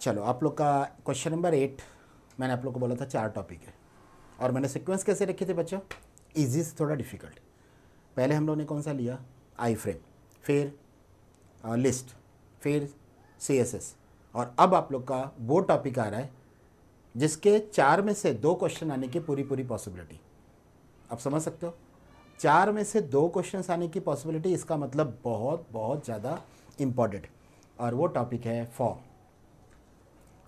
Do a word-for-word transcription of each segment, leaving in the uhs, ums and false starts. चलो आप लोग का क्वेश्चन नंबर एट, मैंने आप लोग को बोला था चार टॉपिक है और मैंने सिक्वेंस कैसे रखे थे बच्चों, ईजी से थोड़ा डिफ़िकल्ट। पहले हम लोग ने कौन सा लिया, आई फ्रेम, फिर आ, लिस्ट, फिर सी एस एस, और अब आप लोग का वो टॉपिक आ रहा है जिसके चार में से दो क्वेश्चन आने की पूरी पूरी पॉसिबिलिटी, आप समझ सकते हो। चार में से दो क्वेश्चन आने की पॉसिबिलिटी, इसका मतलब बहुत बहुत ज़्यादा इम्पॉर्टेंट, और वो टॉपिक है फॉर्म।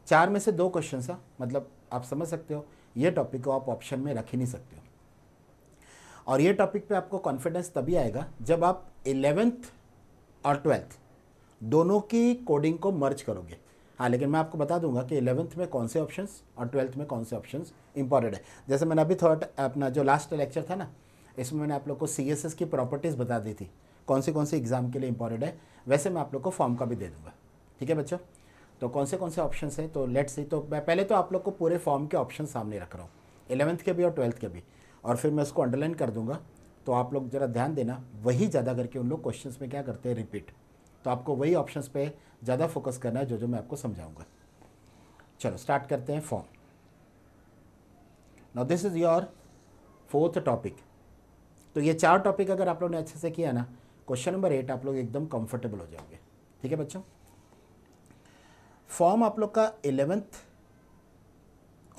चार में से दो क्वेश्चन सा मतलब आप समझ सकते हो, ये टॉपिक को आप ऑप्शन में रख ही नहीं सकते हो। और ये टॉपिक पे आपको कॉन्फिडेंस तभी आएगा जब आप इलेवेंथ और ट्वेल्थ दोनों की कोडिंग को मर्ज करोगे। हाँ, लेकिन मैं आपको बता दूंगा कि इलेवेंथ में कौन से ऑप्शंस और ट्वेल्थ में कौन से ऑप्शंस इंपॉर्टेंट है। जैसे मैंने अभी थोड़ा अपना जो लास्ट लेक्चर था ना, इसमें मैंने आप लोग को सी एस एस की प्रॉपर्टीज़ बता दी थी, कौन से कौन से एग्ज़ाम के लिए इंपॉर्टेंट है। वैसे मैं आप लोग को फॉर्म का भी दे दूँगा, ठीक है बच्चों। तो कौन से कौन से ऑप्शंस हैं, तो लेट्स सी। तो मैं पहले तो आप लोग को पूरे फॉर्म के ऑप्शन सामने रख रहा हूँ, इलेवेंथ के भी और ट्वेल्थ के भी, और फिर मैं उसको अंडरलाइन कर दूंगा। तो आप लोग ज़रा ध्यान देना, वही ज़्यादा करके उन लोग क्वेश्चंस में क्या करते हैं, रिपीट। तो आपको वही ऑप्शंस पे ज़्यादा फोकस करना है जो जो मैं आपको समझाऊंगा। चलो स्टार्ट करते हैं form. Now this is your fourth topic. तो ये चार टॉपिक अगर आप लोग ने अच्छे से किया ना, क्वेश्चन नंबर एट आप लोग एकदम कम्फर्टेबल हो जाओगे, ठीक है बच्चों। फॉर्म आप लोग का इलेवेंथ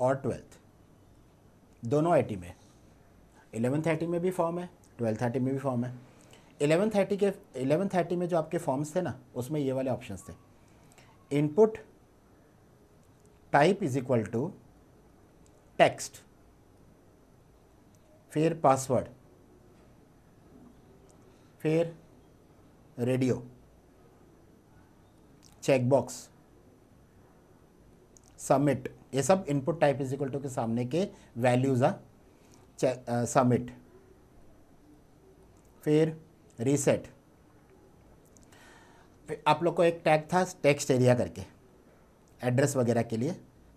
और ट्वेल्थ दोनों आई में, इलेवेंथ आई में भी फॉर्म है, ट्वेल्थ आई में भी फॉर्म है। इलेवेंथ आई के इलेवेंथ आई में जो आपके फॉर्म्स थे ना, उसमें ये वाले ऑप्शंस थे, input type is equal to text, फिर पासवर्ड, फिर रेडियो, चेकबॉक्स, सबमिट। ये सब input type is equal to के सामने के वैल्यूज आ, सबमिट, फिर रीसेट। फिर आप लोग को एक टैग था टेक्स्ट एरिया करके, एड्रेस वगैरह के लिए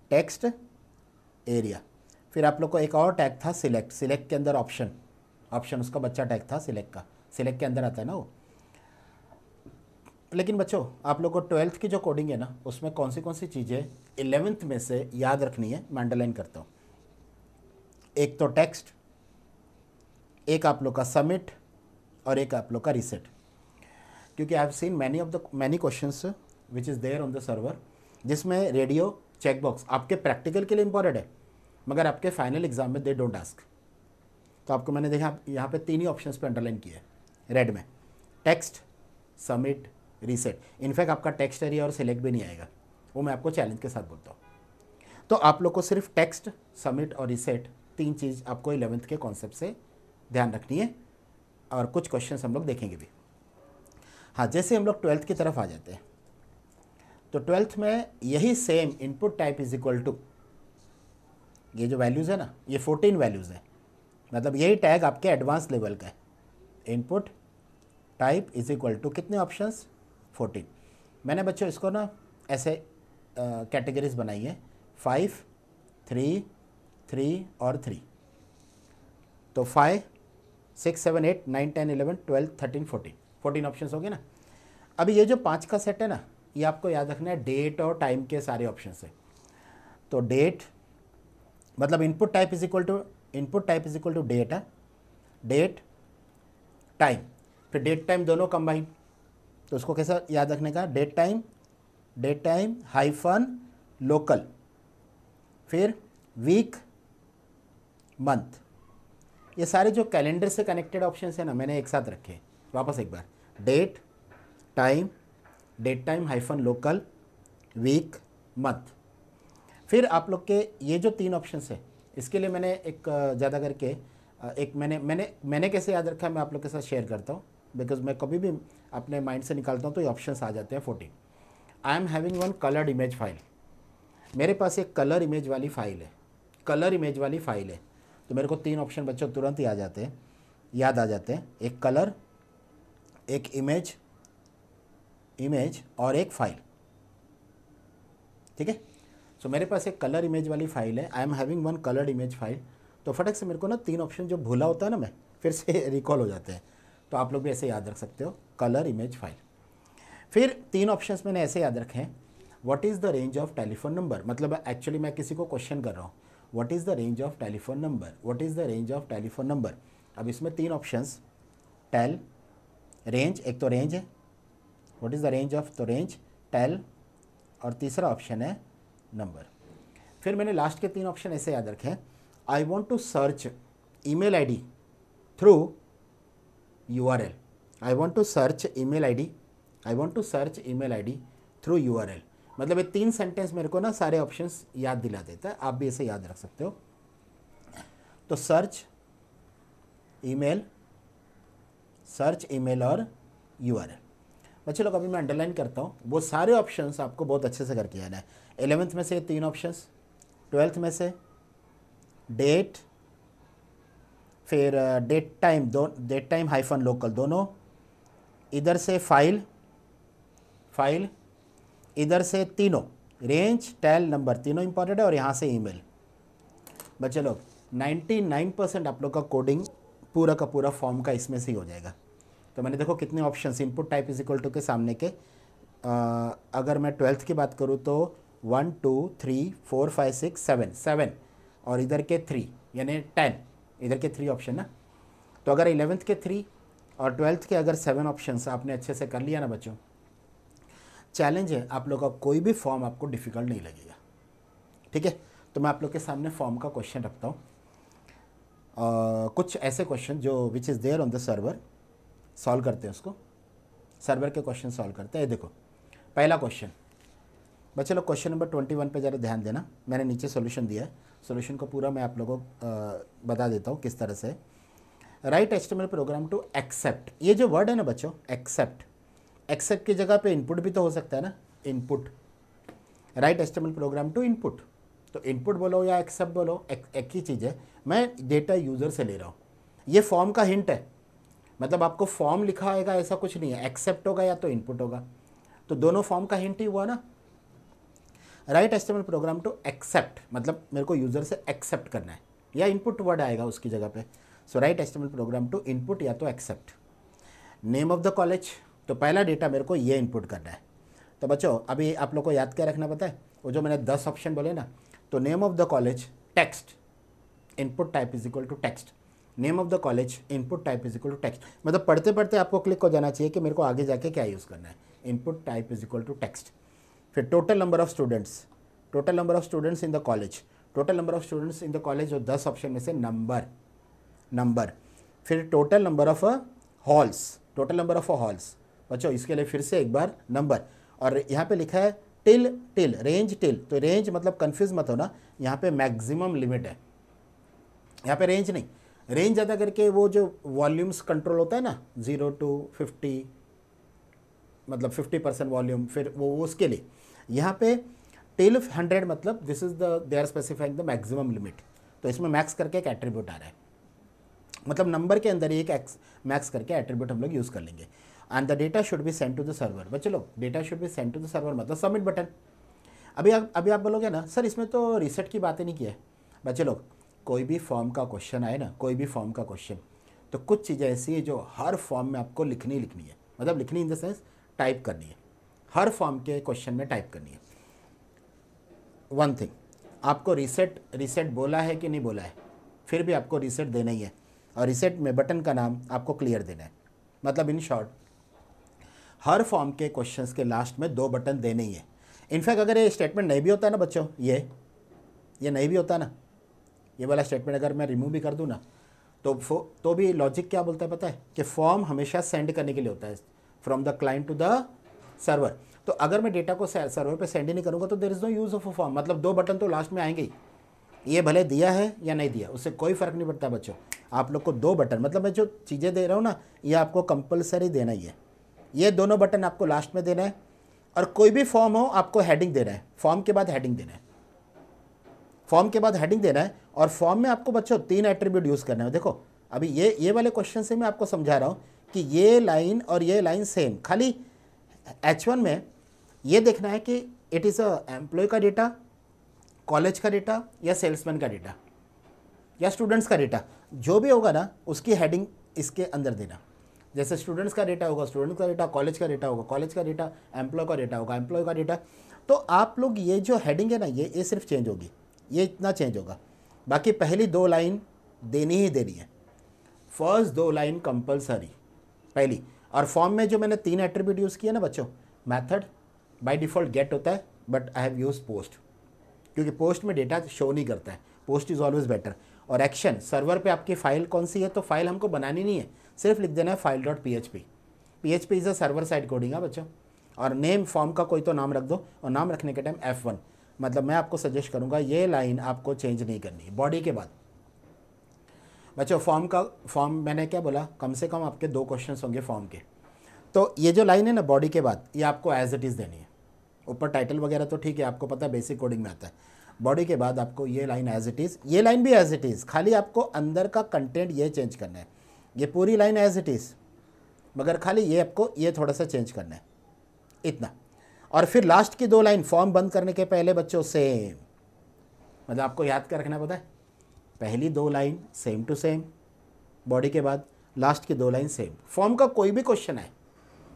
टेक्स्ट एरिया। फिर आप लोग को एक और टैग था सिलेक्ट, सिलेक्ट के अंदर ऑप्शन, ऑप्शन उसका बच्चा टैग था सिलेक्ट का, सिलेक्ट के अंदर आता है ना वो। लेकिन बच्चों आप लोग को ट्वेल्थ की जो कोडिंग है ना, उसमें कौन सी कौन सी चीज़ें इलेवेंथ में से याद रखनी है, मैं अंडरलाइन करता हूँ। एक तो टेक्स्ट, एक आप लोग का सबमिट, और एक आप लोग का रीसेट। क्योंकि I have seen many of the many questions which is there on the server, जिसमें रेडियो, चेकबॉक्स आपके प्रैक्टिकल के लिए इंपॉर्टेंट है, मगर आपके फाइनल एग्जाम में दे डोंट आस्क। तो आपको मैंने देखा यहाँ पे तीन ही ऑप्शंस पे अंडरलाइन किए रेड में, टेक्स्ट, सबमिट, रीसेट। इनफैक्ट आपका टेक्स्ट एरिया और सिलेक्ट भी नहीं आएगा, वो मैं आपको चैलेंज के साथ बोलता हूँ। तो आप लोग को सिर्फ टेक्स्ट, सबमिट और रीसेट, तीन चीज़ आपको इलेवेंथ के कॉन्सेप्ट से ध्यान रखनी है, और कुछ क्वेश्चंस हम लोग देखेंगे भी। हाँ, जैसे हम लोग ट्वेल्थ की तरफ आ जाते हैं, तो ट्वेल्थ में यही same input type is equal to, ये जो वैल्यूज़ है ना, ये फोर्टीन वैल्यूज़ है, मतलब यही टैग आपके एडवांस लेवल का है। Input type is equal to कितने ऑप्शंस, फोर्टीन। मैंने बच्चों इसको ना ऐसे कैटेगरीज बनाई है, फाइव, थ्री, थ्री और थ्री। तो five, six, seven, eight, nine, ten, eleven, twelve, thirteen, fourteen, fourteen options हो गए ना। अभी ये जो पाँच का सेट है ना, ये आपको याद रखना है, डेट और टाइम के सारे ऑप्शंस है। तो डेट मतलब input type is equal to input type is equal to date है, डेट टाइम, फिर डेट टाइम दोनों कंबाइन। तो उसको कैसा याद रखने का, date time, date time hyphen local, फिर वीक, मंथ। ये सारे जो कैलेंडर से कनेक्टेड ऑप्शंस हैं ना, मैंने एक साथ रखे हैं। वापस एक बार, date time, date time hyphen local, week, month. फिर आप लोग के ये जो तीन ऑप्शंस हैं, इसके लिए मैंने एक ज़्यादा करके एक मैंने मैंने मैंने कैसे याद रखा है, मैं आप लोग के साथ शेयर करता हूँ, बिकॉज मैं कभी भी अपने माइंड से निकालता हूँ तो ये ऑप्शंस आ जाते हैं fourteen. I am having one coloured image file, मेरे पास एक कलर इमेज वाली फाइल है, कलर इमेज वाली फाइल है। तो मेरे को तीन ऑप्शन बच्चों तुरंत ही आ जाते हैं, याद आ जाते हैं, एक कलर, एक इमेज इमेज और एक फाइल, ठीक है। सो मेरे पास एक कलर इमेज वाली फाइल है, I am having one coloured image file. तो फटक से मेरे को ना तीन ऑप्शन जो भूला होता है ना, मैं फिर से रिकॉल हो जाते हैं। तो आप लोग भी ऐसे याद रख सकते हो, कलर इमेज फाइल। फिर तीन ऑप्शंस मैंने ऐसे याद रखे हैं, what is the range of telephone number, मतलब एक्चुअली मैं किसी को क्वेश्चन कर रहा हूँ, what is the range of telephone number, what is the range of telephone number. अब इसमें तीन ऑप्शंस, टेल, रेंज, एक तो रेंज है, what is the range of, तो रेंज, टेल और तीसरा ऑप्शन है नंबर। फिर मैंने लास्ट के तीन ऑप्शन ऐसे याद रखे, I want to search email I D through U R L, I want to search email I D, I want to search email I D through U R L, मतलब ये तीन sentence मेरे को ना सारे ऑप्शंस याद दिला देता है, आप भी ऐसे याद रख सकते हो। तो सर्च ईमेल, सर्च ईमेल और यूआरएल। बच्चे लोग अभी मैं अंडरलाइन करता हूँ, वो सारे ऑप्शंस आपको बहुत अच्छे से करके याद है। एलेवेंथ में से तीन ऑप्शंस, ट्वेल्थ में से डेट, फिर डेट टाइम, दो डेट टाइम हाइफन लोकल दोनों, इधर से फाइल फाइल, इधर से तीनों रेंज टेल नंबर तीनों इंपॉर्टेंट है, और यहाँ से ईमेल। बच्चे लोग निन्यानवे परसेंट आप लोग का कोडिंग पूरा का पूरा फॉर्म का इसमें से ही हो जाएगा। तो मैंने देखो कितने options, input type is equal to के सामने के आ, अगर मैं ट्वेल्थ की बात करूँ तो one two three four five six seven seven और इधर के थ्री यानी टेन, इधर के थ्री ऑप्शन ना। तो अगर इलेवेंथ के थ्री और ट्वेल्थ के अगर सेवन ऑप्शंस आपने अच्छे से कर लिया ना बच्चों, चैलेंज है आप लोग का कोई भी फॉर्म आपको डिफ़िकल्ट नहीं लगेगा। ठीक है, तो मैं आप लोग के सामने फॉर्म का क्वेश्चन रखता हूँ, कुछ ऐसे क्वेश्चन जो which is there on the server, solve करते हैं उसको, सर्वर के क्वेश्चन सॉल्व करते हैं। ये देखो पहला क्वेश्चन बच्चे लोग, क्वेश्चन नंबर ट्वेंटी वन पर ज़रा ध्यान देना, मैंने नीचे सोल्यूशन दिया है, सोल्यूशन को पूरा मैं आप लोगों को बता देता हूँ किस तरह से। Right HTML program to accept, ये जो वर्ड है ना बच्चों एक्सेप्ट, एक्सेप्ट की जगह पे इनपुट भी तो हो सकता है ना, input, write HTML program to input, तो इनपुट बोलो या एक्सेप्ट बोलो एक, एक ही चीज़ है, मैं डेटा यूज़र से ले रहा हूँ। ये फॉर्म का हिंट है, मतलब आपको फॉर्म लिखा आएगा ऐसा कुछ नहीं है, एक्सेप्ट होगा या तो इनपुट होगा, तो दोनों फॉर्म का हिंट ही हुआ ना। Write HTML program to accept, मतलब मेरे को यूज़र से एक्सेप्ट करना है या इनपुट वर्ड आएगा उसकी जगह पर। So right HTML program to input या तो accept. Name of the college, तो पहला डेटा मेरे को ये इनपुट करना है। तो बच्चों अभी आप लोग को याद क्या रखना पता है, वो जो मैंने दस ऑप्शन बोले ना, तो name of the college text, input type is equal to text, name of the college input type is equal to text, मतलब पढ़ते पढ़ते आपको क्लिक हो जाना चाहिए कि मेरे को आगे जाके क्या यूज़ करना है, input type is equal to text. फिर total number of students, total number of students in the college, total number of students in the college जो दस ऑप्शन में से नंबर नंबर। फिर total number of halls, total number of halls बच्चों इसके लिए फिर से एक बार नंबर, और यहाँ पे लिखा है टिल टिल रेंज टिल, तो रेंज मतलब कंफ्यूज मत हो ना, यहाँ पे मैक्सिमम लिमिट है, यहाँ पे रेंज नहीं, रेंज ज़्यादा करके वो जो वॉल्यूम्स कंट्रोल होता है ना, जीरो टू फिफ्टी मतलब फिफ्टी परसेंट वॉल्यूम, फिर वो उसके लिए, यहाँ पे टिल हंड्रेड मतलब this is the they are specifying the maximum limit, तो इसमें मैक्स करके एक एट्रीब्यूट आ रहा है, मतलब नंबर के अंदर ही एक मैक्स करके एट्रीब्यूट हम लोग यूज़ कर लेंगे। And the data should be send to the server, बच्चे लोग data should be send to the server मतलब सबमिट बटन। अभी आप अभी आप बोलोगे ना सर इसमें तो रिसेट की बातें नहीं की है, बच्चे लोग कोई भी फॉर्म का क्वेश्चन आए ना, कोई भी फॉर्म का क्वेश्चन, तो कुछ चीज़ें ऐसी है जो हर फॉर्म में आपको लिखनी लिखनी है, मतलब लिखनी इन द सेंस टाइप करनी है, हर फॉर्म के क्वेश्चन में टाइप करनी है। वन थिंग, आपको रिसेट रिसेट बोला है कि नहीं बोला है, फिर भी आपको रिसेट देना ही है, और रिसेट में बटन का नाम आपको क्लियर देना है, मतलब इन शॉर्ट हर फॉर्म के क्वेश्चंस के लास्ट में दो बटन देने ही है। इनफैक्ट अगर ये स्टेटमेंट नहीं भी होता ना बच्चों, ये ये नहीं भी होता ना, ये वाला स्टेटमेंट अगर मैं रिमूव भी कर दूँ ना, तो तो भी लॉजिक क्या बोलता है पता है, कि फॉर्म हमेशा सेंड करने के लिए होता है from the client to the server, तो अगर मैं डेटा को सर्वर पे सेंड ही नहीं करूँगा तो there is no use of a form, मतलब दो बटन तो लास्ट में आएंगे ही, ये भले दिया है या नहीं दिया उससे कोई फ़र्क नहीं पड़ता बच्चों, आप लोग को दो बटन, मतलब मैं जो चीज़ें दे रहा हूँ ना ये आपको कंपलसरी देना ही है, ये दोनों बटन आपको लास्ट में देना है, और कोई भी फॉर्म हो आपको हेडिंग देना है, फॉर्म के बाद हेडिंग देना है, फॉर्म के बाद हेडिंग देना है, और फॉर्म में आपको बच्चों तीन एट्रीब्यूट यूज़ करना है। देखो अभी ये ये वाले क्वेश्चन से मैं आपको समझा रहा हूँ कि ये लाइन और ये लाइन सेम, खाली एच वन में ये देखना है कि इट इज़ अ एम्प्लॉय का डेटा, कॉलेज का डेटा या सेल्समैन का डेटा या स्टूडेंट्स का डेटा, जो भी होगा ना उसकी हेडिंग इसके अंदर देना, जैसे स्टूडेंट्स का डेटा होगा स्टूडेंट्स का डेटा, कॉलेज का डेटा होगा कॉलेज का डेटा, एम्प्लॉय का डेटा होगा एम्प्लॉय का डेटा, तो आप लोग ये जो हेडिंग है ना ये ये सिर्फ चेंज होगी, ये इतना चेंज होगा, बाकी पहली दो लाइन देनी ही देनी है, फर्स्ट दो लाइन कंपलसरी पहली। और फॉर्म में जो मैंने तीन एट्रीब्यूट यूज़ किया ना बच्चों, मेथड बाय डिफ़ॉल्ट गेट होता है but I have use post, क्योंकि पोस्ट में डेटा शो नहीं करता है, पोस्ट इज़ ऑलवेज बेटर। और एक्शन, सर्वर पे आपकी फ़ाइल कौन सी है, तो फाइल हमको बनानी नहीं है, सिर्फ लिख देना है file dot P H P, P H P is a server side coding है बच्चों। और नेम, फॉर्म का कोई तो नाम रख दो, और नाम रखने के टाइम एफ वन, मतलब मैं आपको सजेस्ट करूँगा ये लाइन आपको चेंज नहीं करनी है बॉडी के बाद बच्चों। फॉर्म का, फॉर्म मैंने क्या बोला, कम से कम आपके दो क्वेश्चंस होंगे फॉर्म के, तो ये जो लाइन है ना बॉडी के बाद ये आपको एज इट इज़ देनी है। ऊपर टाइटल वगैरह तो ठीक है, आपको पता है बेसिक कोडिंग में आता है, बॉडी के बाद आपको ये लाइन एज इट इज़, ये लाइन भी एज इट इज़, खाली आपको अंदर का कंटेंट ये चेंज करना है। ये पूरी लाइन एज इट इज़ मगर खाली ये आपको ये थोड़ा सा चेंज करना है, इतना। और फिर लास्ट की दो लाइन फॉर्म बंद करने के पहले बच्चों सेम, मतलब आपको याद कर रखना पता है, पहली दो line same to same body के बाद, लास्ट की दो लाइन सेम। फॉर्म का कोई भी क्वेश्चन है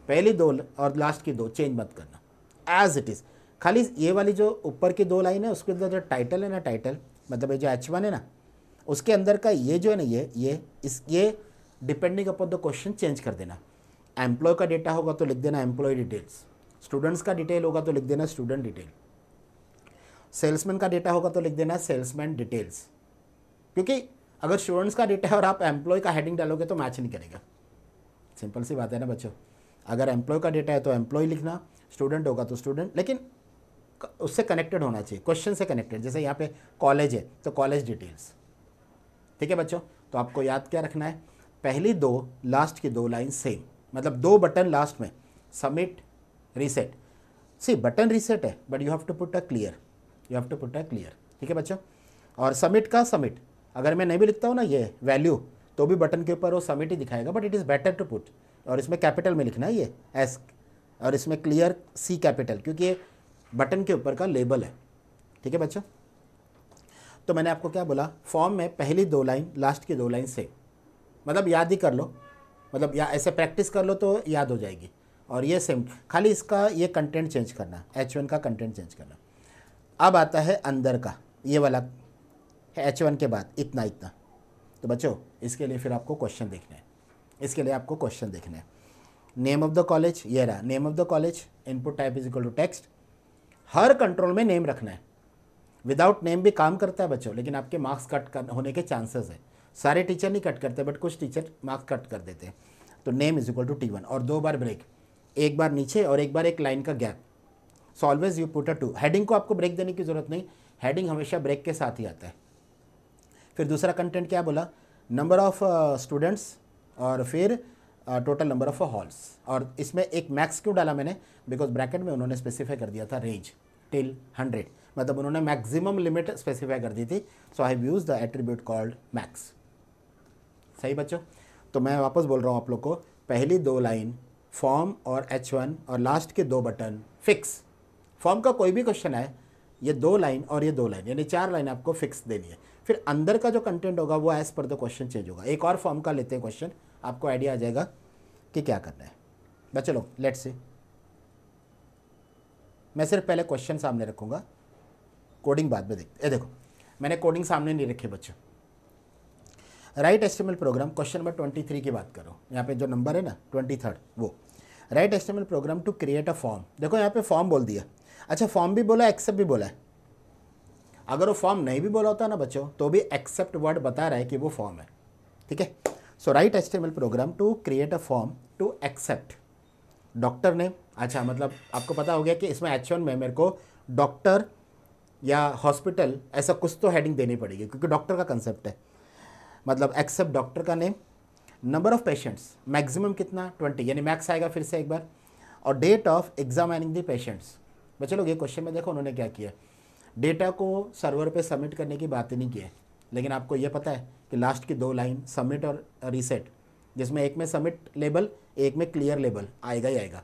पहली दो और लास्ट की दो चेंज मत करना, एज इट इज़। खाली ये वाली जो ऊपर की दो लाइन है उसके अंदर जो टाइटल है ना, टाइटल मतलब ये जो एच वन है ना उसके अंदर का ये जो है ना ये ये इस ये depending upon the question change कर देना। एम्प्लॉय का डेटा होगा तो लिख देना एम्प्लॉय डिटेल्स, स्टूडेंट्स का डिटेल होगा तो लिख देना स्टूडेंट डिटेल, सेल्समैन का डेटा होगा तो लिख देना सेल्समैन डिटेल्स, क्योंकि अगर स्टूडेंट्स का डेटा है और आप एम्प्लॉय का हेडिंग डालोगे तो मैच नहीं करेगा, सिंपल सी बात है ना बच्चों। अगर एम्प्लॉय का डेटा है तो एम्प्लॉय लिखना, स्टूडेंट होगा तो स्टूडेंट, लेकिन उससे कनेक्टेड होना चाहिए, क्वेश्चन से कनेक्टेड। जैसे यहाँ पे कॉलेज है तो कॉलेज डिटेल्स, ठीक है बच्चों। तो आपको याद क्या रखना है, पहली दो लास्ट की दो लाइन सेम, मतलब दो बटन लास्ट में, submit, reset. See button reset है but you have to put a clear, you have to put a clear, ठीक है बच्चों। और सबमिट का सबमिट अगर मैं नहीं भी लिखता हूँ ना ये वैल्यू, तो भी बटन के ऊपर वो सबमिट ही दिखाएगा, but it is better to put. और इसमें कैपिटल में लिखना है ये एस, और इसमें क्लियर सी कैपिटल, क्योंकि ये बटन के ऊपर का लेबल है, ठीक है बच्चों। तो मैंने आपको क्या बोला, फॉर्म में पहली दो लाइन लास्ट की दो लाइन सेम, मतलब याद ही कर लो, मतलब या ऐसे प्रैक्टिस कर लो तो याद हो जाएगी। और ये सेम, खाली इसका ये कंटेंट चेंज करना, एच वन का कंटेंट चेंज करना। अब आता है अंदर का ये वाला एच वन के बाद इतना इतना। तो बच्चों इसके लिए फिर आपको क्वेश्चन देखने हैं, इसके लिए आपको क्वेश्चन देखने हैं। नेम ऑफ़ द कॉलेज ये रहा, name of the college, input type is equal to text. हर कंट्रोल में नेम रखना है, विदाउट नेम भी काम करता है बच्चों, लेकिन आपके मार्क्स कट होने के चांसेस है। सारे टीचर नहीं कट करते बट कुछ टीचर मार्क्स कट कर देते हैं। तो name is equal to T one, और दो बार ब्रेक, एक बार नीचे और एक बार एक लाइन का gap. So always you put a two. Heading को आपको ब्रेक देने की जरूरत नहीं, हेडिंग हमेशा ब्रेक के साथ ही आता है। फिर दूसरा कंटेंट क्या बोला, नंबर ऑफ़ स्टूडेंट्स और फिर टोटल नंबर ऑफ हॉल्स। और इसमें एक मैक्स क्यों डाला मैंने, बिकॉज ब्रैकेट में उन्होंने स्पेसिफाई कर दिया था रेंज टिल हंड्रेड, मतलब उन्होंने मैक्सिमम लिमिट स्पेसिफाई कर दी थी। So I have use the attribute called max. सही बच्चों। तो मैं वापस बोल रहा हूँ आप लोग को, पहली दो लाइन फॉर्म और एच वन और लास्ट के दो बटन फिक्स। फॉर्म का कोई भी क्वेश्चन है ये दो लाइन और ये दो लाइन, यानी चार लाइन आपको फिक्स देनी है। फिर अंदर का जो कंटेंट होगा वो as per the question change होगा। एक और फॉर्म का लेते हैं क्वेश्चन, आपको आइडिया आ जाएगा कि क्या करना है बच्चों लोग। लेट्स सी, मैं सिर्फ पहले क्वेश्चन सामने रखूँगा, कोडिंग बाद में देखते। ये देखो मैंने कोडिंग सामने नहीं रखी बच्चों। Right HTML program, question number twenty three की बात करो, यहाँ पे जो नंबर है ना ट्वेंटी थर्ड वो। Right HTML program to create a form. देखो यहाँ पे फॉर्म बोल दिया, अच्छा फॉर्म भी बोला, एक्सेप्ट भी बोला है। अगर वो फॉर्म नहीं भी बोला होता ना बच्चों तो भी एक्सेप्ट वर्ड बता रहा है कि वो फॉर्म है, ठीक है। So right HTML program to create a form to accept doctor name. अच्छा मतलब आपको पता हो गया कि इसमें एच वन में मेरे को डॉक्टर या हॉस्पिटल ऐसा कुछ तो हेडिंग देनी पड़ेगी, क्योंकि डॉक्टर का कंसेप्ट है। मतलब एक्सेप्ट डॉक्टर का name, number of patients maximum कितना ट्वेंटी, यानी मैक्स आएगा फिर से एक बार, और date of examining the patients. बच्चे लोग ये क्वेश्चन में देखो उन्होंने क्या किया, डेटा को सर्वर पे सबमिट करने की बात नहीं की है, लेकिन आपको ये पता है कि लास्ट की दो लाइन सबमिट और रीसेट, जिसमें एक में सबमिट लेबल एक में क्लियर लेबल आएगा ही आएगा,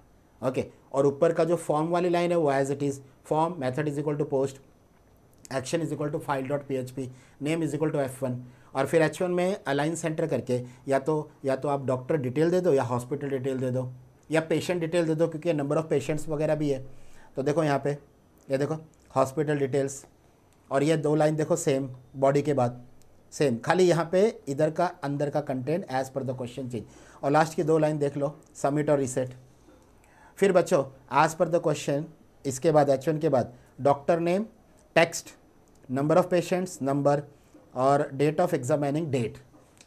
ओके। और ऊपर का जो फॉर्म वाली लाइन है वो as it is, form method is equal to post, action is equal to file dot P H P, name is equal to F one. और फिर एच वन में अलाइन सेंटर करके या तो या तो आप डॉक्टर डिटेल दे दो या हॉस्पिटल डिटेल दे दो या पेशेंट डिटेल दे दो, क्योंकि नंबर ऑफ़ पेशेंट्स वगैरह भी है। तो देखो यहाँ पे ये देखो हॉस्पिटल डिटेल्स, और ये दो लाइन देखो सेम बॉडी के बाद सेम, खाली यहाँ पे इधर का अंदर का content as per the question change, और लास्ट की दो लाइन देख लो सबमिट और रीसेट। फिर बच्चों एज पर द क्वेश्चन, इसके बाद एच वन के बाद doctor name, text, number of patients, number और डेट ऑफ एग्जामिनिंग डेट।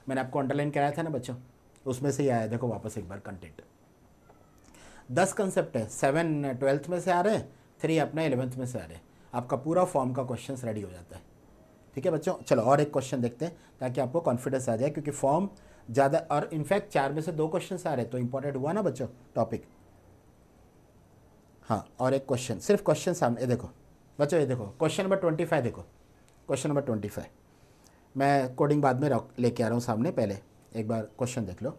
मैंने आपको अंडरलाइन कराया था ना बच्चों, उसमें से ही आया। देखो वापस एक बार कंटेंट, दस कंसेप्ट है, सेवन ट्वेल्थ में से आ रहे हैं, थ्री अपने इलेवेंथ में से आ रहे हैं। आपका पूरा फॉर्म का क्वेश्चन रेडी हो जाता है। ठीक है बच्चों, चलो और एक क्वेश्चन देखते हैं ताकि आपको कॉन्फिडेंस आ जाए, क्योंकि फॉर्म ज़्यादा, और इनफैक्ट चार में से दो क्वेश्चन आ रहे हैं, तो इम्पोर्टेंट हुआ ना बच्चों टॉपिक। हाँ और एक क्वेश्चन, सिर्फ क्वेश्चन सामने, देखो बच्चों ये देखो क्वेश्चन नंबर ट्वेंटी फाइव देखो क्वेश्चन नंबर ट्वेंटी फाइव मैं कोडिंग बाद में लेके आ रहा हूँ सामने, पहले एक बार क्वेश्चन देख लो।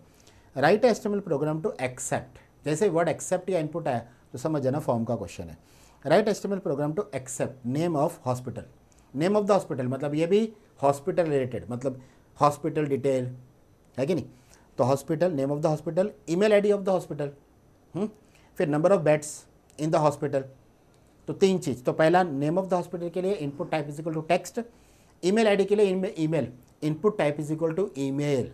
Right HTML program to accept, जैसे वर्ड एक्सेप्ट या इनपुट आया तो समझ जाना फॉर्म का क्वेश्चन है। Right HTML program to accept name of hospital, name of the hospital मतलब ये भी हॉस्पिटल रिलेटेड, मतलब हॉस्पिटल डिटेल है कि नहीं, तो hospital, name of the hospital, email ID of the hospital, फिर number of beds in the hospital. तो तीन चीज़, तो पहला नेम ऑफ द हॉस्पिटल के लिए input type is equal to text, email ID के लिए email, input type is equal to email,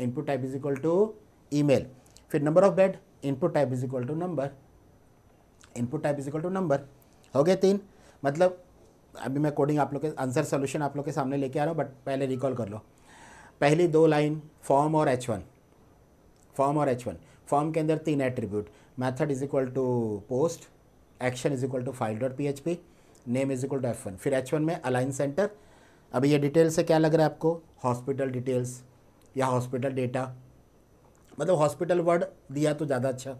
input type is equal to email, फिर number of bed, input type is equal to number, input type is equal to number, हो गए तीन। मतलब अभी मैं coding आप लोग के आंसर सोल्यूशन आप लोग के सामने लेके आ रहा हूँ, बट पहले रिकॉल कर लो। पहली दो लाइन फॉर्म और एच वन, फॉर्म और एच वन, फॉर्म के अंदर तीन attribute, method is equal to post, action is equal to file dot P H P, name is equal to F one, फिर एच वन में align center. अभी ये detail से क्या लग रहा है आपको, हॉस्पिटल डिटेल्स या हॉस्पिटल डेटा, मतलब हॉस्पिटल वर्ड दिया तो ज़्यादा अच्छा।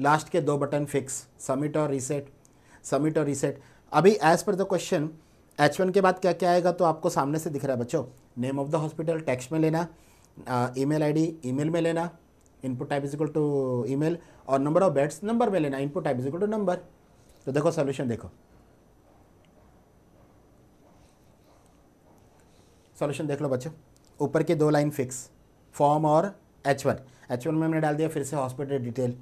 लास्ट के दो बटन फिक्स, सबमिट और रीसेट, सबमिट और रीसेट। अभी as per the question H one के बाद क्या क्या आएगा तो आपको सामने से दिख रहा है बच्चों, name of the hospital text में लेना, ईमेल आईडी ईमेल में लेना, input type is equal to email, और नंबर ऑफ बेड्स नंबर में लेना, input type is equal to number. तो देखो सोल्यूशन, देखो सोल्यूशन देख लो बच्चों। ऊपर के दो लाइन फिक्स फॉर्म और एच वन, एच वन में हमने डाल दिया फिर से हॉस्पिटल डिटेल,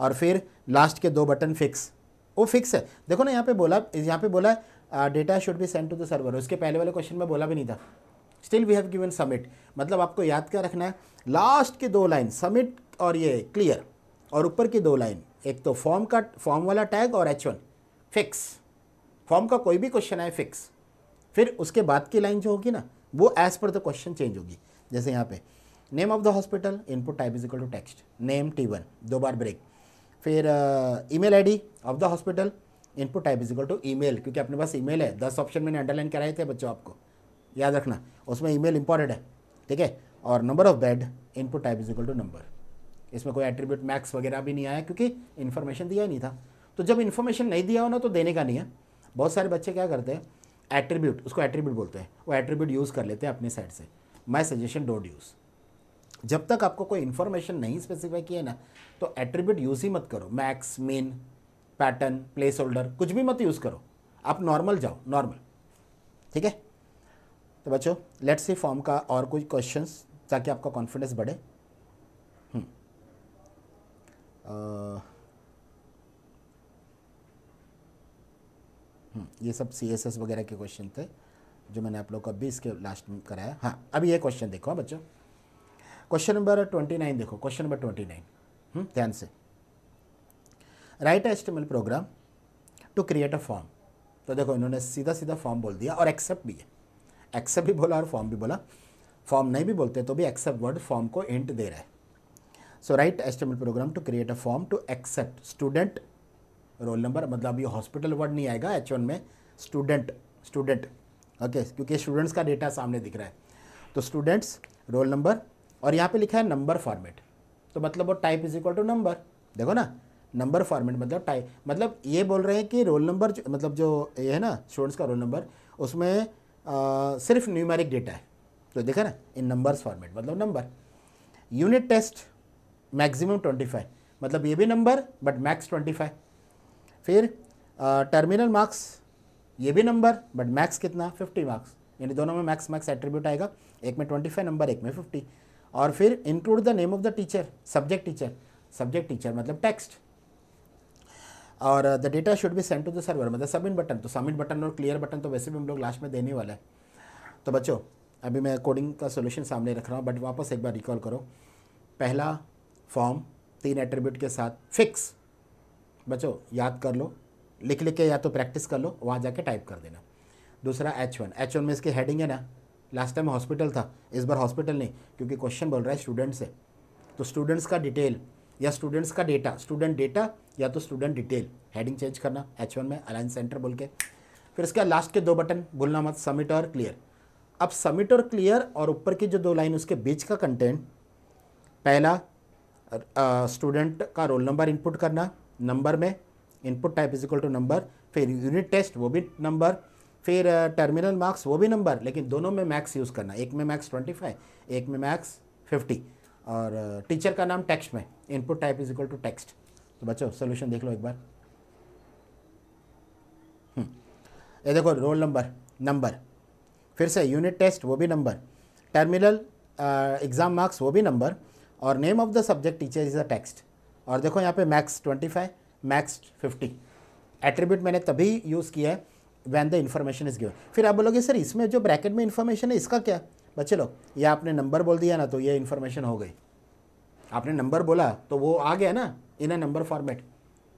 और फिर लास्ट के दो बटन फिक्स, वो फिक्स है। देखो ना यहाँ पे बोला, यहाँ पे बोला data should be send to the server, उसके पहले वाले क्वेश्चन में बोला भी नहीं था। Still we have given submit, मतलब आपको याद क्या रखना है, लास्ट के दो लाइन सबमिट और ये क्लियर, और ऊपर की दो लाइन, एक तो फॉर्म का फॉर्म वाला टैग और एच वन फिक्स, फॉर्म का कोई भी क्वेश्चन आए फिक्स, फिर उसके बाद की लाइन जो होगी ना वो as per the question change होगी। जैसे यहाँ पे name of the hospital, input type is equal to text, name T one, दो बार ब्रेक, फिर email ID of the hospital, input type is equal to email, क्योंकि अपने पास ईमेल है, दस ऑप्शन मैंने अंडरलाइन कराए थे बच्चों आपको याद रखना, उसमें ईमेल इंपॉर्टेंट है, ठीक है। और number of bed, input type is equal to number, इसमें कोई एट्रीब्यूट मैक्स वगैरह भी नहीं आया क्योंकि इन्फॉर्मेशन दिया ही नहीं था। तो जब इन्फॉर्मेशन नहीं दिया हो ना तो देने का नहीं है। बहुत सारे बच्चे क्या करते हैं, एट्रीब्यूट, उसको एट्रीब्यूट बोलते हैं, वो एट्रीब्यूट यूज़ कर लेते हैं अपनी साइड से। My suggestion, don't use. जब तक आपको कोई इन्फॉर्मेशन नहीं स्पेसिफाई किया ना तो एट्रीब्यूट यूज़ ही मत करो, max, min, pattern, placeholder, कुछ भी मत यूज़ करो, आप नॉर्मल जाओ, नॉर्मल, ठीक है। तो बच्चों लेट्स सी फॉर्म का और कुछ क्वेश्चंस ताकि आपका कॉन्फिडेंस बढ़े। हम्म ये सब सी एस एस वगैरह के क्वेश्चन थे जो मैंने आप लोग को अभी इसके लास्ट में कराया। हाँ अभी ये क्वेश्चन देखो बच्चों, क्वेश्चन नंबर ट्वेंटी नाइन देखो, क्वेश्चन नंबर ट्वेंटी नाइन ध्यान से। Right HTML program to create a form, तो देखो इन्होंने सीधा सीधा फॉर्म बोल दिया और एक्सेप्ट भी है, एक्सेप्ट भी बोला और फॉर्म भी बोला, फॉर्म नहीं भी बोलते तो भी एक्सेप्ट वर्ड फॉर्म को हिंट दे रहा है। So right HTML program to create a form to accept student roll number, मतलब ये हॉस्पिटल वर्ड नहीं आएगा एच वन में, स्टूडेंट, स्टूडेंट ओके, क्योंकि स्टूडेंट्स का डेटा सामने दिख रहा है, तो स्टूडेंट्स रोल नंबर, और यहाँ पे लिखा है नंबर फॉर्मेट, तो मतलब वो type is equal to number. देखो ना नंबर फॉर्मेट मतलब टाइप, मतलब ये बोल रहे हैं कि रोल नंबर, मतलब जो ये है ना स्टूडेंट्स का रोल नंबर, उसमें आ, सिर्फ न्यूमेरिक डेटा है, तो देखा ना इन नंबर्स फॉर्मेट मतलब number. Unit test maximum twenty five, मतलब ये भी number but max twenty five. फिर टर्मिनल मार्क्स, ये भी नंबर बट मैक्स कितना, फिफ्टी मार्क्स, यानी दोनों में मैक्स मैक्स एट्रीब्यूट आएगा, एक में ट्वेंटी फाइव नंबर, एक में फिफ्टी। और फिर include the name of the teacher, subject teacher, subject teacher मतलब टेक्स्ट। और the data should be send to the server मतलब सबमिट बटन। तो सबमिट बटन और क्लियर बटन तो वैसे भी हम लोग लास्ट में देने वाले हैं। तो बच्चों अभी मैं कोडिंग का सोल्यूशन सामने रख रहा हूँ, बट वापस एक बार रिकॉल करो। पहला फॉर्म तीन एट्रीब्यूट के साथ फिक्स, बच्चों याद कर लो, लिख लिख के या तो प्रैक्टिस कर लो, वहाँ जाके टाइप कर देना। दूसरा एच वन एच वन में इसकी हेडिंग है ना, लास्ट टाइम हॉस्पिटल था, इस बार हॉस्पिटल नहीं, क्योंकि क्वेश्चन बोल रहा है स्टूडेंट से। तो स्टूडेंट्स का डिटेल या स्टूडेंट्स का डेटा, स्टूडेंट डेटा या तो स्टूडेंट डिटेल, हेडिंग चेंज करना एच वन में अलाइंस सेंटर बोल के। फिर इसका लास्ट के दो बटन भूलना मत, सबमिट और क्लियर। अब सबमिट और क्लियर और ऊपर की जो दो लाइन उसके बीच का कंटेंट, पहला स्टूडेंट का रोल नंबर इनपुट करना, नंबर में input type is equal to number, फिर यूनिट टेस्ट वो भी नंबर, फिर टर्मिनल मार्क्स वो भी नंबर, लेकिन दोनों में मैक्स यूज़ करना, एक में मैक्स पच्चीस, एक में मैक्स पचास, और टीचर का नाम टेक्स्ट में, input type is equal to text. तो बच्चों सोल्यूशन देख लो एक बार। ये देखो रोल नंबर नंबर, फिर से यूनिट टेस्ट वो भी नंबर, टर्मिनल एग्ज़ाम मार्क्स वो भी नंबर, और name of the subject teacher is a text. और देखो यहाँ पे मैक्स पच्चीस, मैक्स पचास एट्रीब्यूट मैंने तभी यूज़ किया है when the information is given. फिर आप बोलोगे सर इसमें जो ब्रैकेट में इन्फॉर्मेशन है इसका क्या? बच्चे लोग ये आपने नंबर बोल दिया ना, तो ये इन्फॉर्मेशन हो गई। आपने नंबर बोला तो वो आ गया ना इन अ नंबर फॉर्मेट,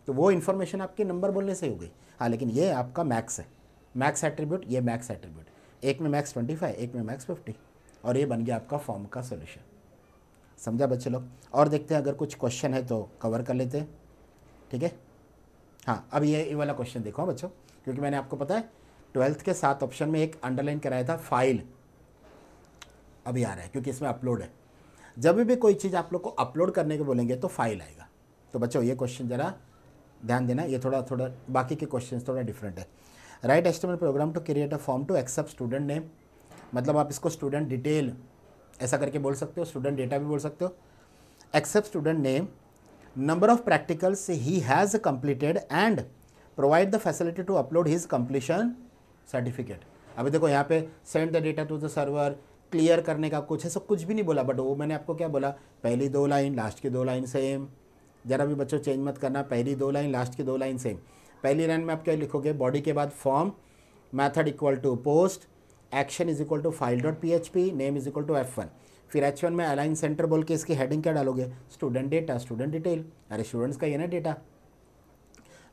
तो वो इन्फॉर्मेशन आपके नंबर बोलने से हो गई। हाँ, लेकिन ये आपका मैक्स है, मैक्स एट्रीब्यूट, ये मैक्स एट्रीब्यूट, एक में मैक्स पच्चीस, एक में मैक्स पचास, और ये बन गया आपका फॉर्म का सोल्यूशन। समझा बच्चे लोग? और देखते हैं अगर कुछ क्वेश्चन है तो कवर कर लेते हैं, ठीक है? हाँ, अब ये ये वाला क्वेश्चन देखो बच्चों, क्योंकि मैंने आपको पता है ट्वेल्थ के साथ ऑप्शन में एक अंडरलाइन कराया था फाइल, अभी आ रहा है क्योंकि इसमें अपलोड है। जब भी कोई चीज़ आप लोग को अपलोड करने के बोलेंगे तो फाइल आएगा। तो बच्चों ये क्वेश्चन ज़रा ध्यान देना, ये थोड़ा थोड़ा बाकी के क्वेश्चन थोड़ा डिफरेंट है। Right HTML program to create a form to accept student name, मतलब आप इसको स्टूडेंट डिटेल ऐसा करके बोल सकते हो, स्टूडेंट डेटा भी बोल सकते हो। Accept student name, number of practicals he has completed and provide the facility to upload his completion certificate. अभी देखो यहाँ पे send the data to the server, clear करने का कुछ है, सब कुछ भी नहीं बोला, बट वो मैंने आपको क्या बोला, पहली दो लाइन लास्ट की दो लाइन सेम। ज़रा भी बच्चों चेंज मत करना, पहली दो लाइन लास्ट की दो लाइन सेम। पहली लाइन में आप क्या लिखोगे, बॉडी के बाद form, method equal to post, action is equal to file dot P H P, name is equal to F one. फिर एच वन में अलाइन सेंटर बोल के इसकी हेडिंग क्या डालोगे, स्टूडेंट डेटा, स्टूडेंट डिटेल, अरे स्टूडेंट्स का ये ना डेटा।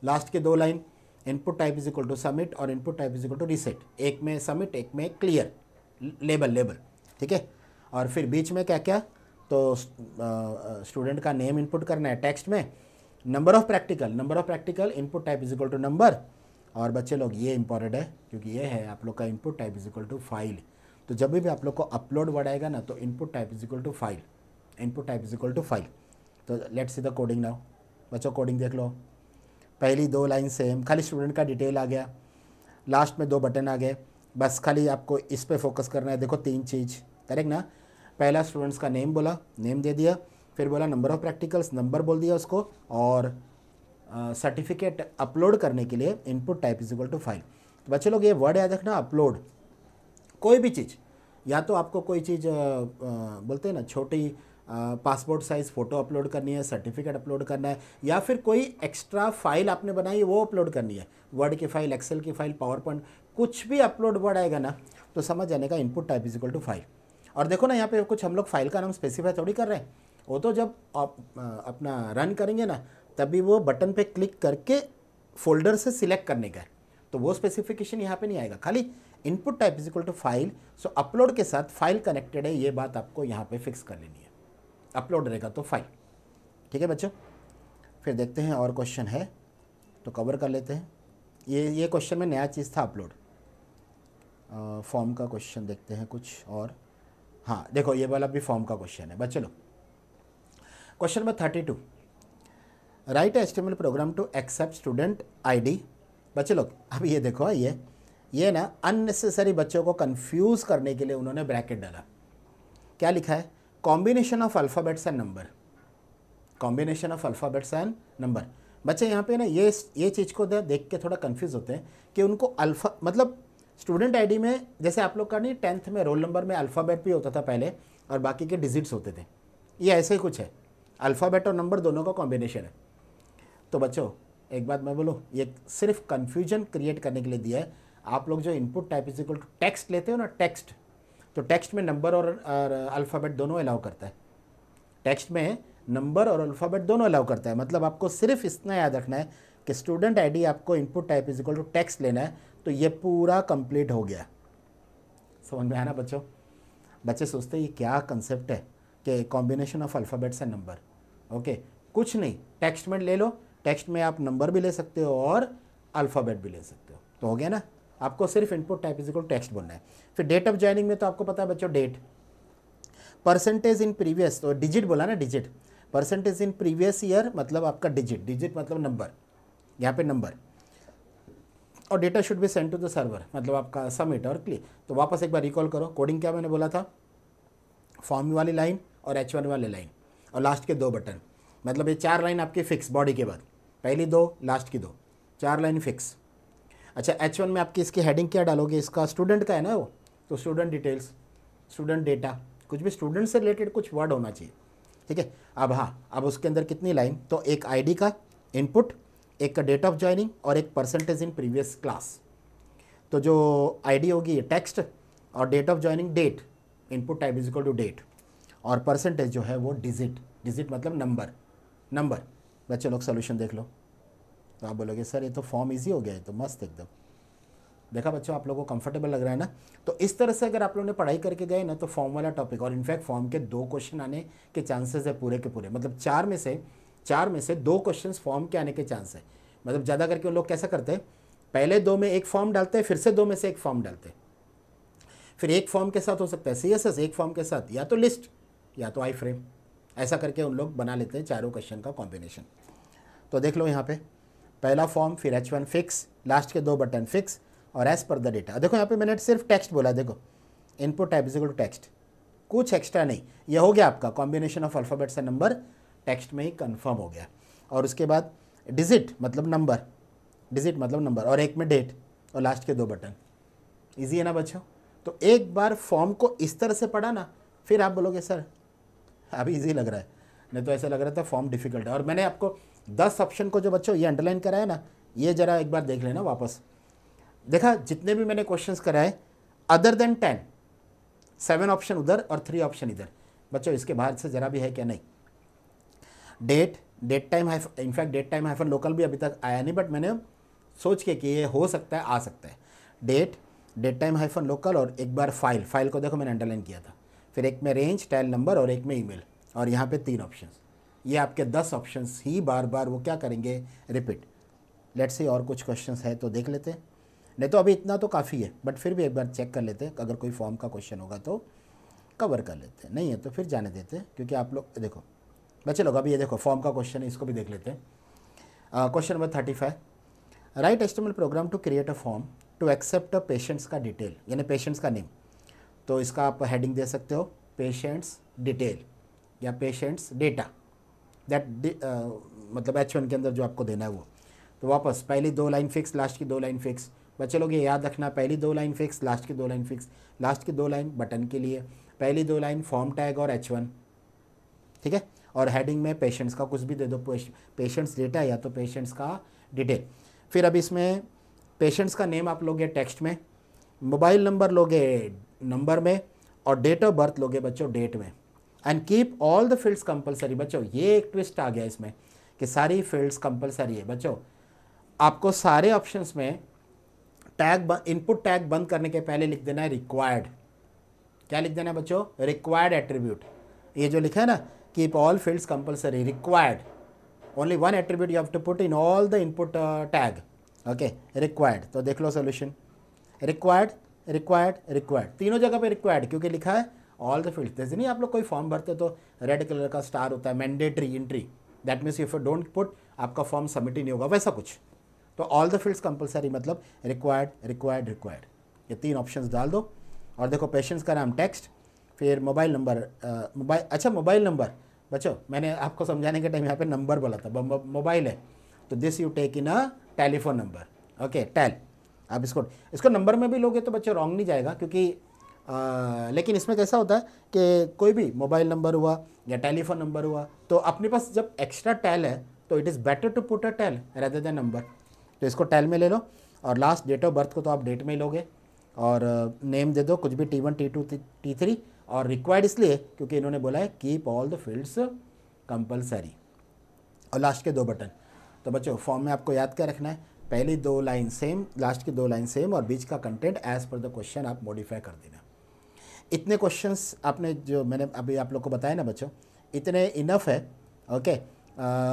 लास्ट के दो line input type is equal to submit और input type is equal to reset, एक में सबमिट एक में क्लियर, लेबल लेबल, ठीक है? और फिर बीच में क्या क्या, तो स्टूडेंट का नेम इनपुट करना है टेक्स्ट में, number of practical, number of practical input type is equal to number, और बच्चे लोग ये इम्पोर्टेंट है क्योंकि ये है आप लोग का input type is equal to file. तो जब भी आप लोग को अपलोड वर्ड आएगा ना तो input type is equal to file, input type is equal to file. तो let's see the coding now. बच्चों कोडिंग देख लो, पहली दो लाइन सेम, खाली स्टूडेंट का डिटेल आ गया, लास्ट में दो बटन आ गए, बस खाली आपको इस पर फोकस करना है। देखो तीन चीज़ करेक्ट ना, पहला स्टूडेंट्स का नेम बोला, नेम दे दिया, फिर बोला नंबर ऑफ प्रैक्टिकल्स, नंबर बोल दिया उसको, और सर्टिफिकेट uh, अपलोड करने के लिए input type is equal to file. तो बच्चे लोग ये वर्ड याद रखना, अपलोड कोई भी चीज़, या तो आपको कोई चीज़ uh, uh, बोलते हैं ना छोटी पासपोर्ट साइज़ फ़ोटो अपलोड करनी है, सर्टिफिकेट अपलोड करना है, या फिर कोई एक्स्ट्रा फाइल आपने बनाई है वो अपलोड करनी है, वर्ड की फाइल, एक्सेल की फाइल, पावर पॉइंट, कुछ भी अपलोड वर्ड आएगा ना तो समझ जाने का input type is equal to file. और देखो ना यहाँ पे कुछ हम लोग फाइल का नाम स्पेसिफाई थोड़ी कर रहे हैं, वो तो जब आप अपना रन करेंगे ना तभी वो बटन पे क्लिक करके फोल्डर से सिलेक्ट करने का है, तो वो स्पेसिफिकेशन यहाँ पे नहीं आएगा। खाली input type is equal to file, so upload के साथ फाइल कनेक्टेड है, ये बात आपको यहाँ पे फिक्स कर लेनी है। अपलोड रहेगा तो फाइल, ठीक है बच्चों? फिर देखते हैं और क्वेश्चन है तो कवर कर लेते हैं। ये ये क्वेश्चन में नया चीज़ था अपलोड, फॉर्म का क्वेश्चन देखते हैं कुछ और। हाँ देखो ये वाला भी फॉर्म का क्वेश्चन है बच्चों लोग। Question number thirty two, write HTML program to accept student ID. बच्चे लोग अब ये देखो, ये ये ना अननेसेसरी बच्चों को कंफ्यूज करने के लिए उन्होंने ब्रैकेट डाला। क्या लिखा है, combination of alphabets and number, combination of alphabets and number. बच्चे यहाँ पे ना ये ये चीज़ को देख के थोड़ा कंफ्यूज होते हैं कि उनको अल्फा मतलब स्टूडेंट आईडी में, जैसे आप लोग का नहीं टेंथ में रोल नंबर में अल्फ़ाबेट भी होता था पहले और बाकी के डिजिट्स होते थे, ये ऐसे ही कुछ है, अल्फ़ाबेट और नंबर दोनों का कॉम्बिनेशन है। तो बच्चों एक बात मैं बोलूँ, ये सिर्फ कन्फ्यूजन क्रिएट करने के लिए दिया है। आप लोग जो input type is equal to text लेते हो ना, टेक्स्ट, तो टेक्स्ट में नंबर और अल्फ़ाबेट दोनों अलाउ करता है, टेक्स्ट में नंबर और अल्फ़ाबेट दोनों अलाउ करता है। मतलब आपको सिर्फ इतना याद रखना है कि स्टूडेंट आईडी आपको input type is equal to text लेना है, तो ये पूरा कंप्लीट हो गया। समझ में आया ना बच्चों? बच्चे सोचते हैं ये क्या कंसेप्ट है कि combination of alphabets and number. Okay, कुछ नहीं, टेक्स्ट में ले लो, टेक्स्ट में आप नंबर भी ले सकते हो और अल्फ़ाबेट भी ले सकते हो। तो हो गया ना, आपको सिर्फ input type is equal text बोलना है। फिर डेट ऑफ ज्वाइनिंग में तो आपको पता है बच्चों, डेट परसेंटेज इन प्रीवियस, तो डिजिट बोला ना, digit percentage in previous year मतलब आपका डिजिट, डिजिट मतलब नंबर, यहाँ पे नंबर। और data should be send to the server मतलब आपका सबमिट और क्लियर। तो वापस एक बार रिकॉल करो, कोडिंग क्या मैंने बोला था, फॉर्म वाली लाइन और एच वन वाली लाइन और लास्ट के दो बटन, मतलब ये चार लाइन आपकी फिक्स बॉडी के बाद, पहली दो लास्ट की दो, चार लाइन फिक्स। अच्छा, एच वन में आपकी इसकी हेडिंग क्या डालोगे, इसका स्टूडेंट का है ना वो, तो स्टूडेंट डिटेल्स, स्टूडेंट डेटा, कुछ भी स्टूडेंट से रिलेटेड कुछ वर्ड होना चाहिए, ठीक है। अब हाँ, अब उसके अंदर कितनी लाइन, तो एक आईडी का इनपुट, एक का डेट ऑफ ज्वाइनिंग और एक परसेंटेज इन प्रीवियस क्लास। तो जो आईडी होगी ये टेक्स्ट और date of joining date, input type is equal to date, और परसेंटेज जो है वो डिजिट, डिजिट मतलब नंबर, नंबर। बच्चे लोग सोल्यूशन देख लो। तो आप बोलोगे सर ये तो फॉर्म इजी हो गया है, तो मस्त एकदम। देखा बच्चों, आप लोगों को कंफर्टेबल लग रहा है ना? तो इस तरह से अगर आप लोगों ने पढ़ाई करके गए ना, तो फॉर्म वाला टॉपिक, और इनफैक्ट फॉर्म के दो क्वेश्चन आने के चांसेस है पूरे के पूरे, मतलब चार में से चार में से दो क्वेश्चंस फॉर्म के आने के चांस है। मतलब ज़्यादा करके उन लोग कैसा करते हैं, पहले दो में एक फॉर्म डालते हैं, फिर से दो में से एक फॉर्म डालते हैं, फिर एक फॉर्म के साथ हो सकता है सीएसएस, एक फॉर्म के साथ या तो लिस्ट या तो आई फ्रेम, ऐसा करके उन लोग बना लेते हैं चारों क्वेश्चन का कॉम्बिनेशन। तो देख लो यहाँ पे पहला फॉर्म, फिर एच वन फिक्स, लास्ट के दो बटन फिक्स, और एज पर द डेटा। देखो यहाँ पे मैंने सिर्फ टेक्स्ट बोला, देखो input type is equal to text, कुछ एक्स्ट्रा नहीं। ये हो गया आपका combination of alphabets and number, text में ही कंफर्म हो गया। और उसके बाद डिजिट मतलब नंबर, डिजिट मतलब नंबर, और एक में डेट और लास्ट के दो बटन। इजी है ना बच्चों? तो एक बार फॉर्म को इस तरह से पढ़ा ना, फिर आप बोलोगे सर अभी इजी लग रहा है, नहीं तो ऐसा लग रहा था फॉर्म डिफिकल्ट है। और मैंने आपको दस ऑप्शन को जो बच्चों ये अंडरलाइन कराया ना, ये जरा एक बार देख लेना वापस। देखा जितने भी मैंने क्वेश्चंस कराए other than ten, seven option उधर और थ्री ऑप्शन इधर, बच्चों इसके बाहर से ज़रा भी है क्या? नहीं। Date, date time hyphen, in fact date time hyphen local भी अभी तक आया नहीं, बट मैंने सोच के कि ये हो सकता है आ सकता है। Date, date time hyphen local, और एक बार फाइल, फाइल को देखो मैंने अंडरलाइन किया था, फिर एक में रेंज टैल नंबर और एक में ईमेल, और यहाँ पे तीन ऑप्शंस। ये आपके दस ऑप्शंस ही बार बार वो क्या करेंगे, रिपीट। लेट्स सी और कुछ क्वेश्चंस है तो देख लेते हैं, नहीं तो अभी इतना तो काफ़ी है, बट फिर भी एक बार चेक कर लेते हैं, अगर कोई फॉर्म का क्वेश्चन होगा तो कवर कर लेते हैं, नहीं है तो फिर जाने देते हैं। क्योंकि आप लोग देखो बच्चे लोग, अभी ये देखो फॉर्म का क्वेश्चन है, इसको भी देख लेते हैं। Question number thirty five write HTML program to create a form to accept a patients का डिटेल, यानी पेशेंट्स का नेम। तो इसका आप हेडिंग दे सकते हो पेशेंट्स डिटेल या पेशेंट्स डेटा, दैट मतलब एच वन के अंदर जो आपको देना है वो। तो वापस पहली दो लाइन फिक्स, लास्ट की दो लाइन फिक्स। बच्चे लोग ये याद रखना, पहली दो लाइन फिक्स, लास्ट की दो लाइन फिक्स, लास्ट की दो लाइन बटन के लिए, पहली दो लाइन फॉर्म टैग और एच वन, ठीक है। और हेडिंग में पेशेंट्स का कुछ भी दे दो, पेशेंट्स डेटा या तो पेशेंट्स का डिटेल। फिर अब इसमें पेशेंट्स का नेम आप लोगे टेक्स्ट में, मोबाइल नंबर लोगे नंबर में, और डेट ऑफ बर्थ लोगे बच्चों डेट में। And keep all the fields compulsory. बच्चों ये एक ट्विस्ट आ गया इसमें कि सारी फील्ड्स कंपलसरी है। बच्चों आपको सारे ऑप्शंस में टैग, इनपुट टैग बंद करने के पहले लिख देना है रिक्वायर्ड। क्या लिख देना है बच्चों? Required attribute. ये जो लिखा है ना, keep all fields compulsory, required only one attribute you have to put in all the input tag, okay required. तो देख लो सोल्यूशन, रिक्वायर्ड रिक्वायर्ड रिक्वायर्ड, तीनों जगह पे रिक्वायर्ड क्योंकि लिखा है ऑल द फील्ड्स। जैसे नहीं आप लोग कोई फॉर्म भरते तो रेड कलर का स्टार होता है mandatory entry, that means if you don't put आपका फॉर्म सबमिट ही नहीं होगा, वैसा कुछ। तो ऑल द फील्ड्स कंपलसरी मतलब रिक्वायर्ड रिक्वायर्ड रिक्वायर्ड, ये तीन ऑप्शंस डाल दो। और देखो पेशेंट्स का नाम टेक्स्ट, फिर मोबाइल नंबर, मोबाइल अच्छा मोबाइल नंबर बच्चों मैंने आपको समझाने के टाइम यहाँ पे नंबर बोला था, मोबाइल है तो this you take in a telephone number, okay tel. आप इसको इसको नंबर में भी लोगे तो बच्चों रॉन्ग नहीं जाएगा, क्योंकि आ, लेकिन इसमें कैसा होता है कि कोई भी मोबाइल नंबर हुआ या टेलीफोन नंबर हुआ, तो अपने पास जब एक्स्ट्रा टैल है तो it is better to put a tel rather than number. तो इसको टेल में ले लो और लास्ट डेट ऑफ बर्थ को तो आप डेट में ही लोगे और नेम दे दो कुछ भी T one T two T three और रिक्वायर्ड इसलिए क्योंकि इन्होंने बोला है keep all the fields compulsory. और लास्ट के दो बटन। तो बच्चों फॉर्म में आपको याद क्या रखना है, पहली दो लाइन सेम, लास्ट की दो लाइन सेम और बीच का content as per the question आप मॉडिफाई कर देना। इतने क्वेश्चंस आपने जो मैंने अभी आप लोग को बताया ना बच्चों, इतने इनफ है। ओके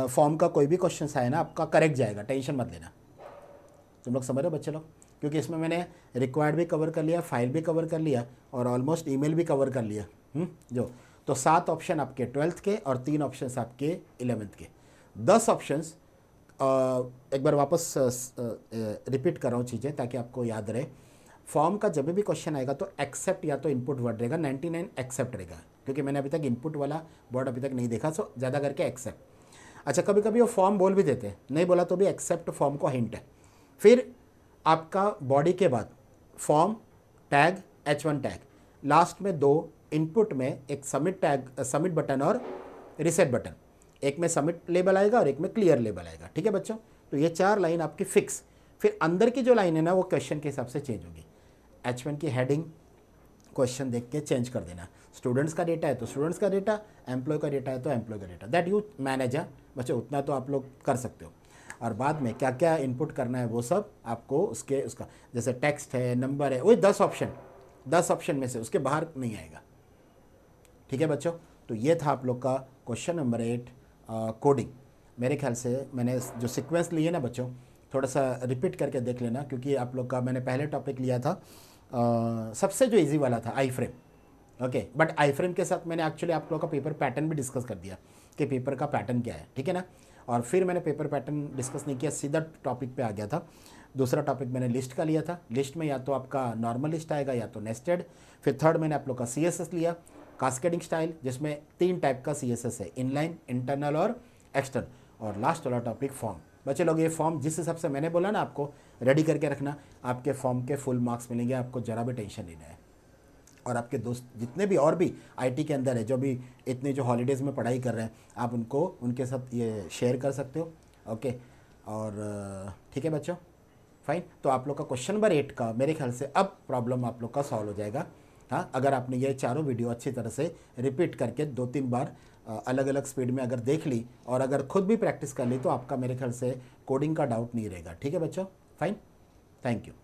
फॉर्म का कोई भी क्वेश्चन आए ना आपका करेक्ट जाएगा, टेंशन मत लेना। तुम लोग समझ रहे हो बच्चे लोग, क्योंकि इसमें मैंने रिक्वायर्ड भी कवर कर लिया, फाइल भी कवर कर लिया और ऑलमोस्ट ईमेल भी कवर कर लिया। हुँ? जो तो सात ऑप्शन आपके ट्वेल्थ के और तीन ऑप्शंस आपके इलेवेंथ के, दस ऑप्शंस। एक बार वापस रिपीट कर रहा हूँ चीज़ें ताकि आपको याद रहे। फॉर्म का जब भी क्वेश्चन आएगा तो एक्सेप्ट या तो इनपुट वर्ड रहेगा, नाइन्टी नाइन एक्सेप्ट रहेगा क्योंकि मैंने अभी तक इनपुट वाला वर्ड अभी तक नहीं देखा। सो ज़्यादा करके एक्सेप्ट। अच्छा कभी कभी वो फॉर्म बोल भी देते हैं, नहीं बोला तो भी एक्सेप्ट फॉर्म को हिंट है। फिर आपका बॉडी के बाद form tag H one tag, last में दो इनपुट में एक सबमिट टैग, सबमिट बटन और रिसेट बटन। एक में सबमिट लेबल आएगा और एक में क्लियर लेबल आएगा। ठीक है बच्चों, तो ये चार लाइन आपकी फिक्स। फिर अंदर की जो लाइन है ना वो क्वेश्चन के हिसाब से चेंज होगी। एच वन की हेडिंग क्वेश्चन देख के चेंज कर देना। स्टूडेंट्स का डेटा है तो स्टूडेंट्स का डेटा, एम्प्लॉय का डेटा है तो एम्प्लॉय का डेटा। दैट यू मैनेज है बच्चों, उतना तो आप लोग कर सकते हो। और बाद में क्या क्या इनपुट करना है वो सब आपको उसके उसका जैसे टेक्स्ट है, नंबर है, वही दस ऑप्शन, दस ऑप्शन में से उसके बाहर नहीं आएगा। ठीक है बच्चों, तो ये था आप लोग का क्वेश्चन नंबर एट कोडिंग। मेरे ख्याल से मैंने जो सीक्वेंस लिए ना बच्चों थोड़ा सा रिपीट करके देख लेना क्योंकि आप लोग का मैंने पहले टॉपिक लिया था आ, सबसे जो ईजी वाला था iframe. Okay, but iframe के साथ मैंने एक्चुअली आप लोग का पेपर पैटर्न भी डिस्कस कर दिया कि पेपर का पैटर्न क्या है। ठीक है ना, और फिर मैंने पेपर पैटर्न डिस्कस नहीं किया, सीधा टॉपिक पे आ गया था। दूसरा टॉपिक मैंने लिस्ट का लिया था। लिस्ट में या तो आपका नॉर्मल लिस्ट आएगा या तो नेस्टेड। फिर थर्ड मैंने आप लोग का सीएसएस लिया, कास्केडिंग स्टाइल, जिसमें तीन टाइप का सीएसएस है, इनलाइन, इंटरनल और एक्सटर्नल। और लास्ट वाला टॉपिक फॉर्म। बच्चे लोग ये फॉर्म जिस हिसाब से मैंने बोला ना आपको रेडी करके रखना, आपके फॉर्म के फुल मार्क्स मिलेंगे, आपको जरा भी टेंशन लेना है। और आपके दोस्त जितने भी और भी आईटी के अंदर है, जो भी इतने जो हॉलीडेज़ में पढ़ाई कर रहे हैं, आप उनको उनके साथ ये शेयर कर सकते हो। ओके, और ठीक है बच्चों, फाइन। तो आप लोग का क्वेश्चन नंबर एट का मेरे ख्याल से अब प्रॉब्लम आप लोग का सॉल्व हो जाएगा। हाँ, अगर आपने ये चारों वीडियो अच्छी तरह से रिपीट करके दो तीन बार अलग अलग स्पीड में अगर देख ली और अगर खुद भी प्रैक्टिस कर ली तो आपका मेरे ख्याल से कोडिंग का डाउट नहीं रहेगा। ठीक है बच्चों, फाइन, थैंक यू।